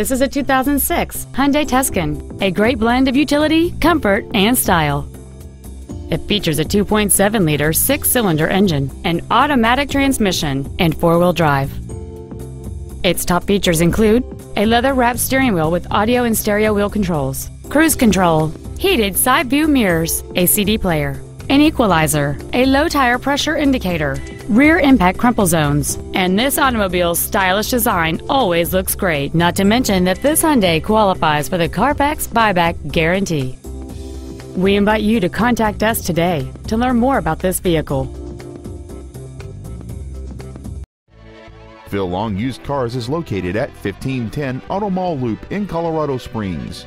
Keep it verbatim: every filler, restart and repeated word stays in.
This is a two thousand six Hyundai Tucson, a great blend of utility, comfort, and style. It features a two point seven liter six-cylinder engine, an automatic transmission, and four-wheel drive. Its top features include a leather-wrapped steering wheel with audio and stereo wheel controls, cruise control, heated side-view mirrors, a C D player, an equalizer, a low-tire pressure indicator, rear impact crumple zones, and this automobile's stylish design always looks great. Not to mention that this Hyundai qualifies for the CARFAX buyback guarantee. We invite you to contact us today to learn more about this vehicle. Phil Long Used Cars is located at fifteen ten Auto Mall Loop in Colorado Springs.